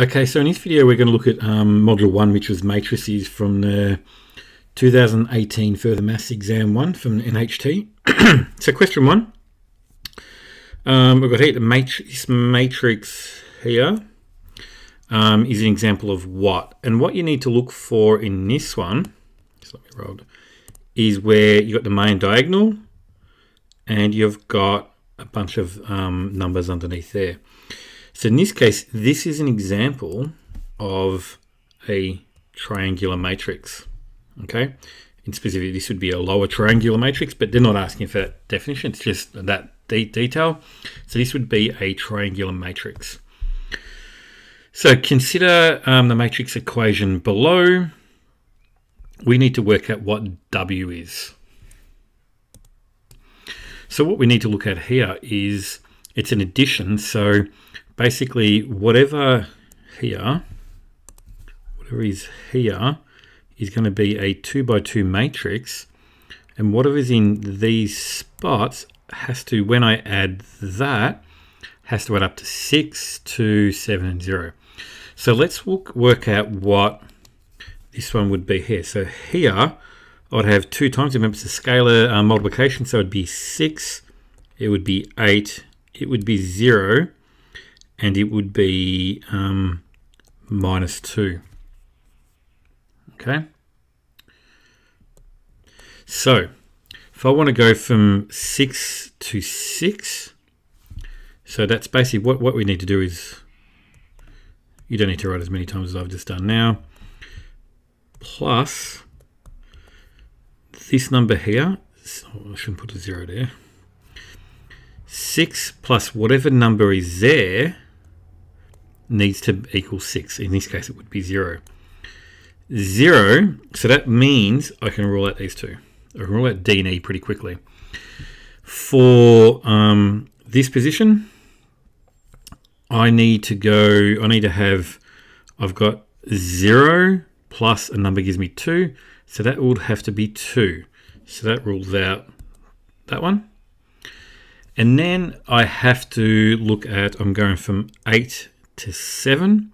Okay, so in this video we're going to look at Module 1, which was matrices from the 2018 Further Maths Exam 1 from NHT. So question 1, we've got here the matrix here is an example of what? And what you need to look for in this one, just let me roll, is where you've got the main diagonal and you've got a bunch of numbers underneath there. So in this case, this is an example of a triangular matrix, okay? And specifically, this would be a lower triangular matrix, but they're not asking for that definition, it's just that detail. So this would be a triangular matrix. So consider the matrix equation below. We need to work out what W is. So what we need to look at here is it's an addition, so basically whatever is here is going to be a 2 by 2 matrix, and whatever is in these spots has to, when I add that, has to add up to 6, 2, 7, and 0. So let's work out what this one would be here. So here I'd have 2 times, remember it's a scalar multiplication, so it'd be 6, it would be 8, it would be 0, and it would be minus 2. Okay. So if I want to go from 6 to 6, so that's basically what we need to do is, you don't need to write as many times as I've just done now, plus this number here, so I shouldn't put a 0 there, 6 plus whatever number is there needs to equal 6. In this case, it would be 0. 0, so that means I can rule out these two. I can rule out D and E pretty quickly. For this position, I've got 0 plus a number gives me 2, so that would have to be 2. So that rules out that one. And then I have to look at, I'm going from 8 to 7.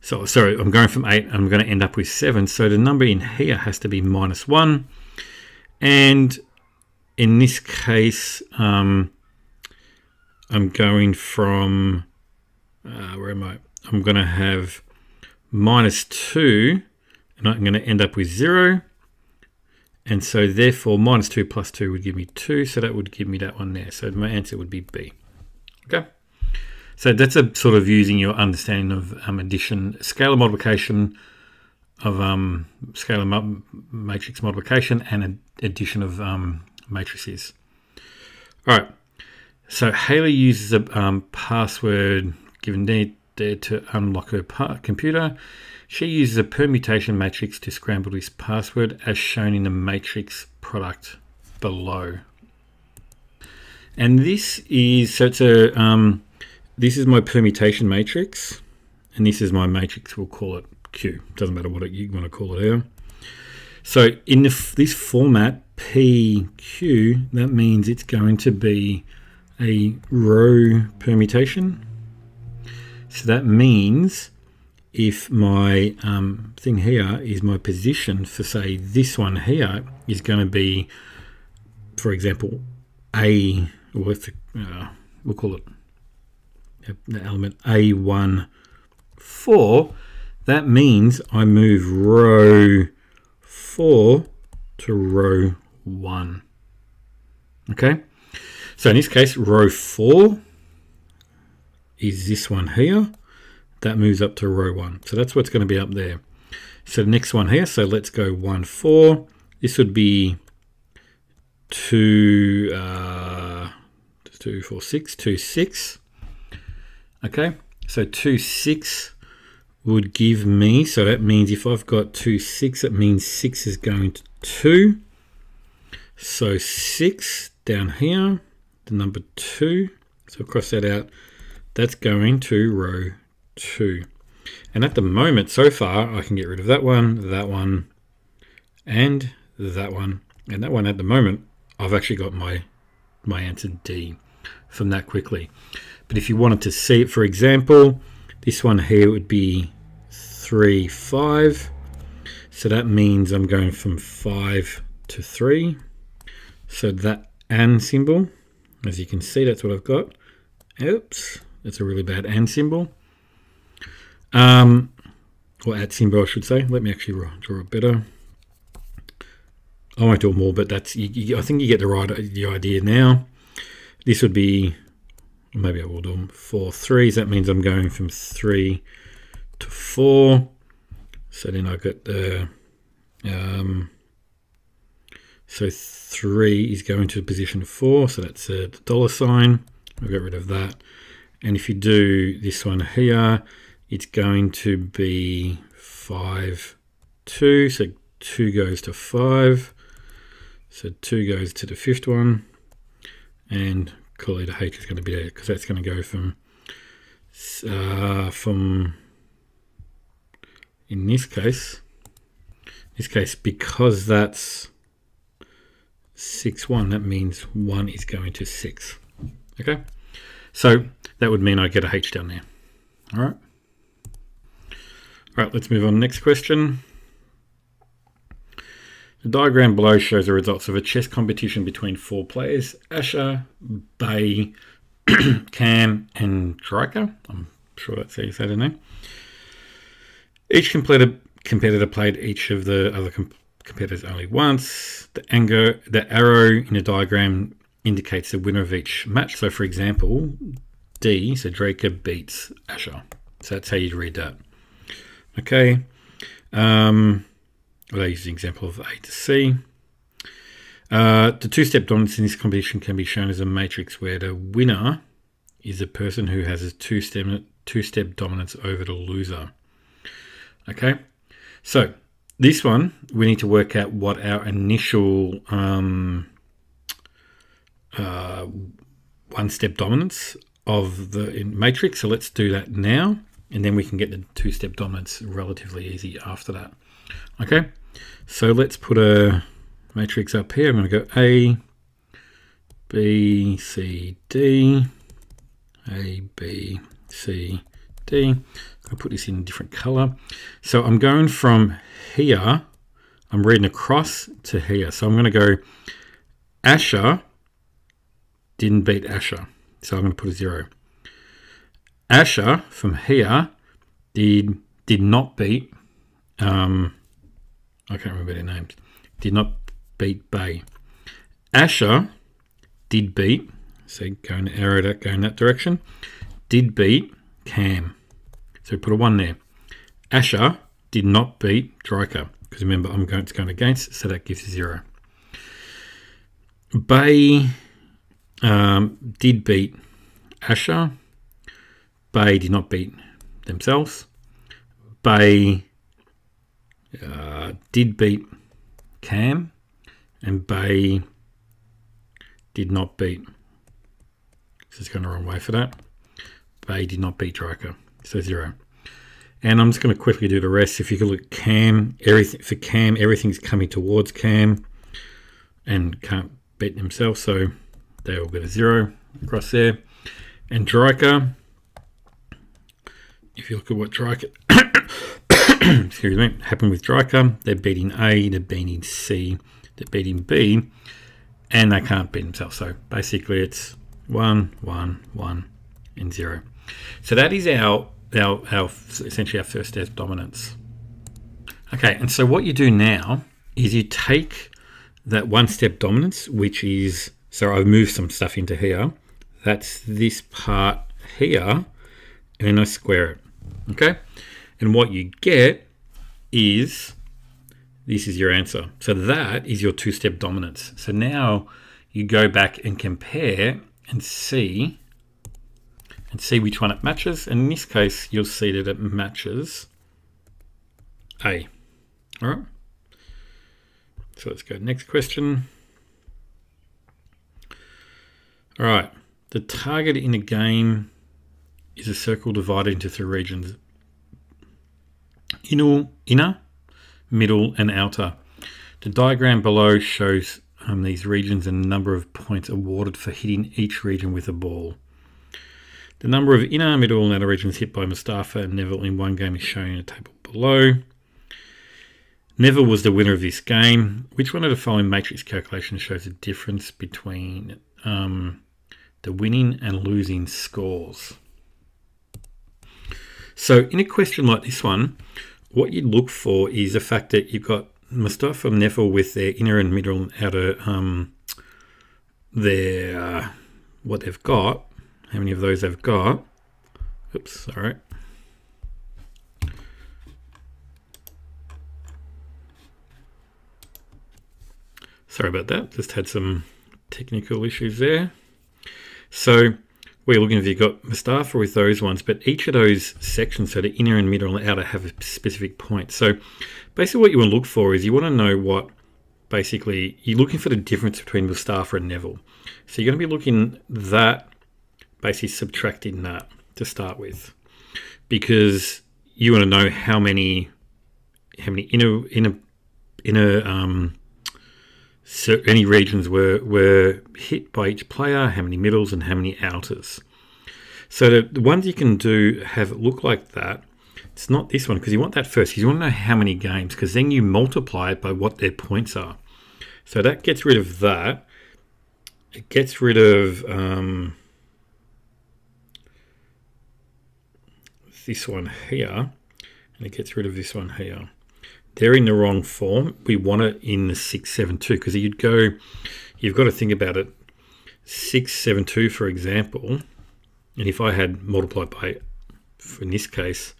So, sorry, I'm going from 8 and I'm going to end up with 7. So the number in here has to be minus 1. And in this case, I'm going from, where am I? I'm going to have minus 2 and I'm going to end up with 0. And so therefore minus 2 plus 2 would give me 2, so that would give me that one there. So my answer would be B. Okay. So that's a sort of using your understanding of addition, scalar multiplication of scalar matrix multiplication and addition of matrices. All right. So Hayley uses a password given there to unlock her computer. She uses a permutation matrix to scramble this password as shown in the matrix product below. And this is, so it's a, this is my permutation matrix, and this is my matrix, we'll call it Q. Doesn't matter what you want to call it here. So in this format, PQ, that means it's going to be a row permutation. So that means if my thing here is my position for, say, this one here is going to be, for example, A, or if, we'll call it the element A1, 4, that means I move row 4 to row 1. Okay? So in this case, row 4 is this one here. That moves up to row 1. So that's what's going to be up there. So the next one here, so let's go 1, 4. This would be 2, 2, 4, 6, 2, 6. Okay, so 2, 6 would give me, so that means if I've got 2, 6, that means 6 is going to 2. So 6 down here, the number 2. So cross that out. That's going to row 2. And at the moment, so far, I can get rid of that one, and that one, and that one. At the moment, I've actually got my answer D from that quickly. But if you wanted to see it, for example, This one here would be 3, 5. So that means I'm going from 5 to 3. So that and symbol, as you can see, that's what I've got. Oops, that's a really bad and symbol. Or at symbol, I should say. Let me actually draw it better. I won't do them all, but that's. I think you get the idea now. This would be, maybe I will do them 4, 3s. That means I'm going from 3 to 4. So then I got the. So 3 is going to position 4. So that's a $. I'll get rid of that. And if you do this one here, it's going to be 5, 2. So 2 goes to 5. So 2 goes to the 5th one. And clearly the H is going to be there because that's going to go from in this case, because that's 6, 1, that means 1 is going to 6. Okay, so that would mean I get a H down there. All right. All right, let's move on. Next question. The diagram below shows the results of a chess competition between 4 players, Asher, Bay, Cam, and Draker. I'm sure that's how you say their name. Each competitor played each of the other competitors only once. The arrow in the diagram indicates the winner of each match. So for example, D, so Draker beats Asher. So that's how you'd read that. Okay. Well, I use the example of A to C. The two-step dominance in this competition can be shown as a matrix where the winner is the person who has a two-step dominance over the loser. Okay, so this one, we need to work out what our initial one-step dominance of the matrix. So let's do that now, and then we can get the two-step dominance relatively easy after that. Okay, so let's put a matrix up here. I'm going to go A, B, C, D, A, B, C, D. I'll put this in a different color. So I'm going from here, I'm reading across to here. So I'm going to go Asher didn't beat Asher. So I'm going to put a 0. Asher from here did not beat, I can't remember their names, did not beat Bay. Asher did beat, so going to arrow that, going that direction, did beat Cam. So put a 1 there. Asher did not beat Draker, because remember it's going against, so that gives a 0. Bay did beat Asher. Bay did not beat themselves. Bay did beat Cam, and Bay did not beat. This is going the wrong way for that. Bay did not beat Draker, so 0. And I'm just going to quickly do the rest. If you could look at Cam, for Cam, everything's coming towards Cam, and can't beat themselves, so they all get a 0 across there. And Draker, if you look at what Draker. Excuse me, happened with Draker, they're beating A, they're beating C, they're beating B, and they can't beat themselves. So basically it's 1, 1, 1, and 0. So that is our essentially our first step dominance. Okay, and so what you do now is you take that one step dominance, which is, so I've moved some stuff into here, that's this part here, and I square it, okay? And what you get is, this is your answer. So that is your two-step dominance. So now you go back and compare and see which one it matches. In this case, you'll see that it matches A. All right. So let's go to the next question. All right. The target in a game is a circle divided into 3 regions. Inner, middle, and outer. The diagram below shows these regions and the number of points awarded for hitting each region with a ball. The number of inner middle and outer regions hit by Mustafa and Neville in one game is shown in the table below. Neville was the winner of this game. Which one of the following matrix calculations shows the difference between the winning and losing scores? So in a question like this one, what you'd look for is the fact that you've got Mustafa and Neville with their inner and middle and outer, what they've got, how many of those they've got. Oops, sorry. Sorry about that, just had some technical issues there. So we're looking if you've got Mustafa with those ones, but each of those sections, so the inner and middle and outer, have a specific point. So basically what you want to look for is you want to know what, basically, you're looking for the difference between Mustafa and Neville. So you're going to be looking that, basically subtracting that to start with, because you want to know how many any regions were hit by each player, how many middles and how many outers. So the ones you can do have look like that. It's not this one, because you want that first, because you want to know how many games, because then you multiply it by what their points are. So that gets rid of that. It gets rid of this one here, and it gets rid of this one here. They're in the wrong form. We want it in the 672, because you've got to think about it. 672, for example, and if I had multiplied by, in this case,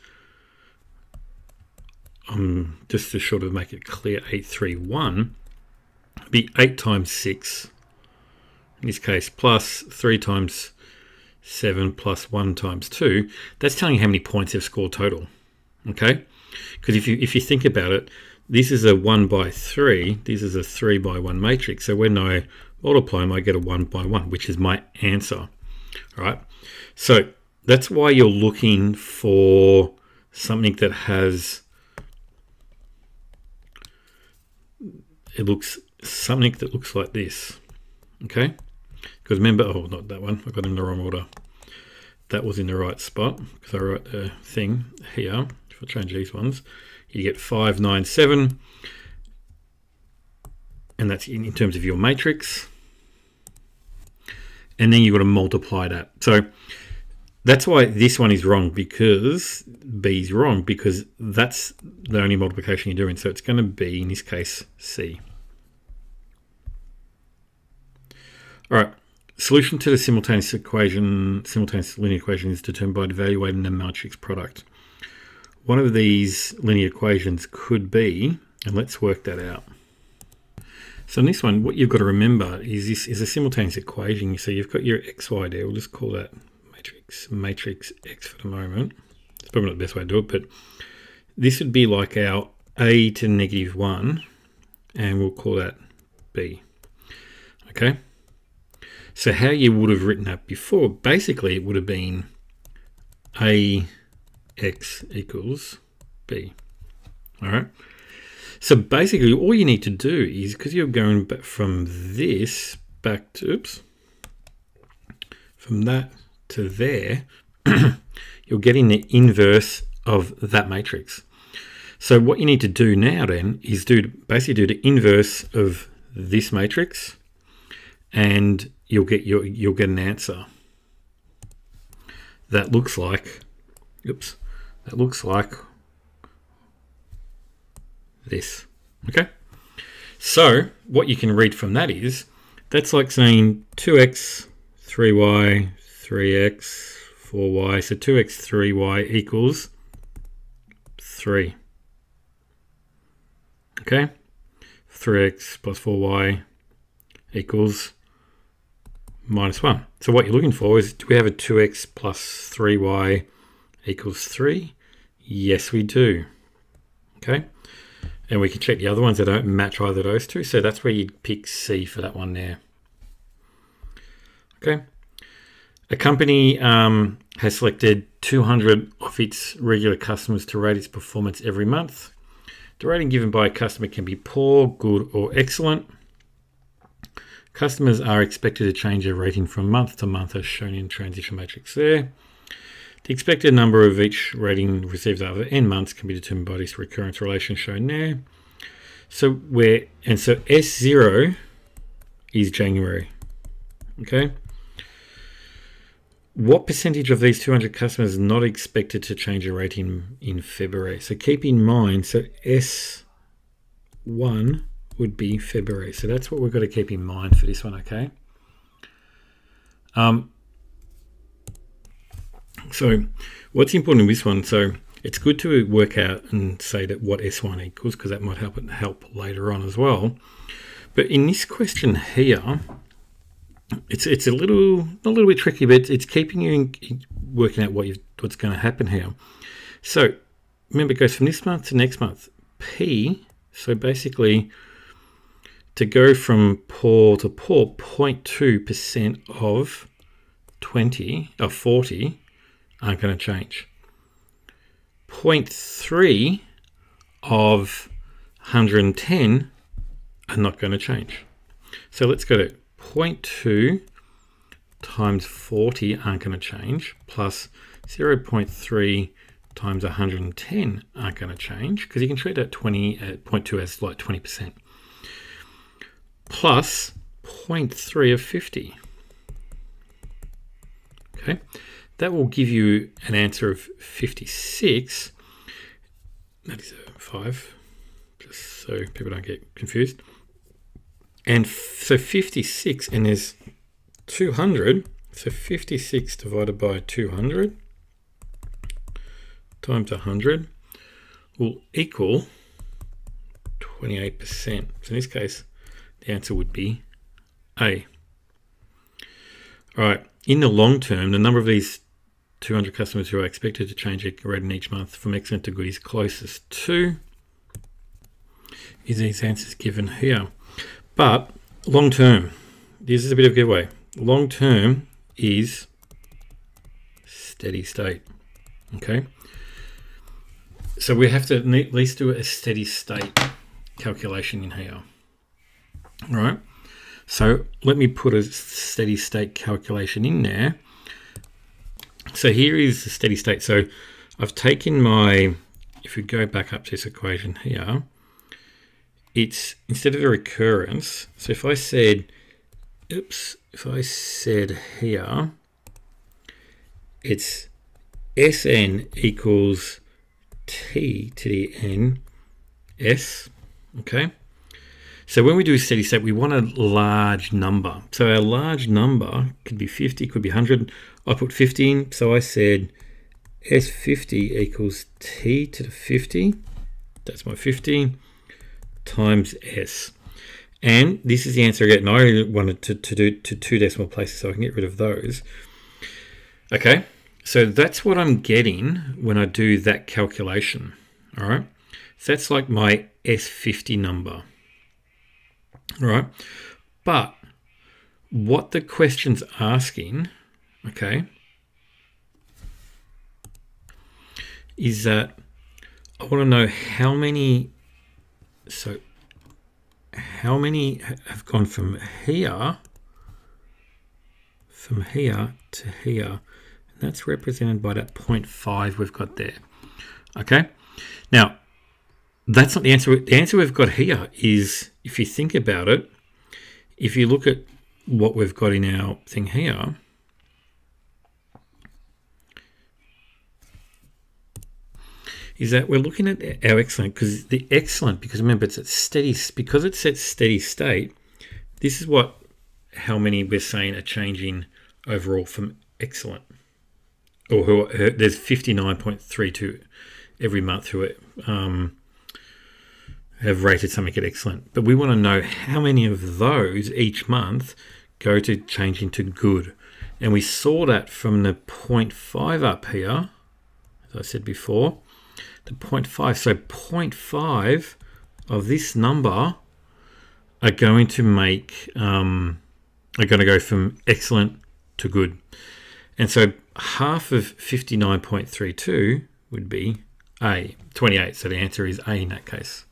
just to sort of make it clear, 831, it'd be 8 times 6, in this case, plus 3 times 7 plus 1 times 2. That's telling you how many points they've scored total. Okay, because if you think about it, this is a 1 by 3, this is a 3 by 1 matrix. So when I multiply them, I get a 1 by 1, which is my answer. All right, so that's why you're looking for something that has, it looks something that looks like this. Okay, because remember, oh, not that one, I got in the wrong order. That was in the right spot, because I wrote the thing here. If I change these ones, you get 5, 9, 7, and that's in terms of your matrix. And then you've got to multiply that. So that's why this one is wrong, because B is wrong, because that's the only multiplication you're doing. So it's going to be, in this case, C. All right. Solution to the simultaneous linear equation is determined by evaluating the matrix product. One of these linear equations could be, and let's work that out. So in this one, what you've got to remember is this is a simultaneous equation. So you've got your xy there. We'll just call that matrix X for the moment. It's probably not the best way to do it, but this would be like our a to negative 1, and we'll call that b. Okay, so how you would have written that before, basically it would have been ax equals b. All right, so basically all you need to do is, because you're going back from this back to, oops, from that to there, you're getting the inverse of that matrix. So what you need to do now then is basically do the inverse of this matrix, and you'll get an answer that looks like, oops, that looks like this. Okay, so what you can read from that is that's like saying 2x 3y 3x, 4y, so 2x, 3y equals 3. Okay, 3x plus 4y equals minus 1. So what you're looking for is, do we have a 2x plus 3y equals 3? Yes, we do. Okay, and we can check the other ones that don't match either of those two, so that's where you'd pick C for that one there. Okay. A company has selected 200 of its regular customers to rate its performance every month. The rating given by a customer can be poor, good, or excellent. Customers are expected to change their rating from month to month, as shown in the transition matrix there. The expected number of each rating received over n months can be determined by this recurrence relation shown there. So so S0 is January. Okay. What percentage of these 200 customers is not expected to change a rating in February? So keep in mind, so S1 would be February. So that's what we've got to keep in mind for this one, okay? So what's important in this one, so it's good to work out and say that what S1 equals, because that might help later on as well. But in this question here, it's a little bit tricky, but it's keeping you in, working out what's going to happen here. So remember, it goes from this month to next month. P, so basically to go from poor to poor, 0.2% of 20 or 40 aren't going to change. 0.3 of 110 are not going to change. So let's go to 0.2 times 40 aren't going to change, plus 0.3 times 110 aren't going to change, because you can treat that 0.2 as like 20%, plus 0.3 of 50. Okay, that will give you an answer of 56. That is a 5, just so people don't get confused. And so 56, and there's 200, so 56 divided by 200 times 100 will equal 28%. So in this case, the answer would be A. All right, in the long term, the number of these 200 customers who are expected to change a rating each month from excellent to good is closest to is these answers given here. But long term, this is a bit of a giveaway. Long term is steady state, okay? So we have to at least do a steady state calculation in here, all right? So let me put a steady state calculation in there. So here is the steady state. So I've taken my, if we go back up to this equation here, it's instead of a recurrence, so if I said, oops, if I said here, it's Sn equals t to the n s, okay? So when we do a steady state, we want a large number. So our large number could be 50, could be 100. I put 15, so I said S50 equals t to the 50, that's my 50, times S. And this is the answer I get, and I only wanted to do to 2 decimal places, so I can get rid of those. Okay, so that's what I'm getting when I do that calculation, all right? So that's like my S50 number, all right? But what the question's asking, okay, is that I want to know how many, so how many have gone from here to here, and that's represented by that 0.5 we've got there, okay? Now, that's not the answer. The answer we've got here is, if you think about it, if you look at what we've got in our thing here, is that we're looking at our excellent, because the excellent, because remember it's at steady, because it's at steady state, this is what, how many we're saying are changing overall from excellent, or who are, there's 59.32 every month who are, have rated something at excellent, but we want to know how many of those each month go to changing to good, and we saw that from the 0.5 up here, as I said before, the 0.5, so 0.5 of this number are going to make, are going to go from excellent to good. And so half of 59.32 would be A, 28. So the answer is A in that case.